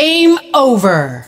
Game over.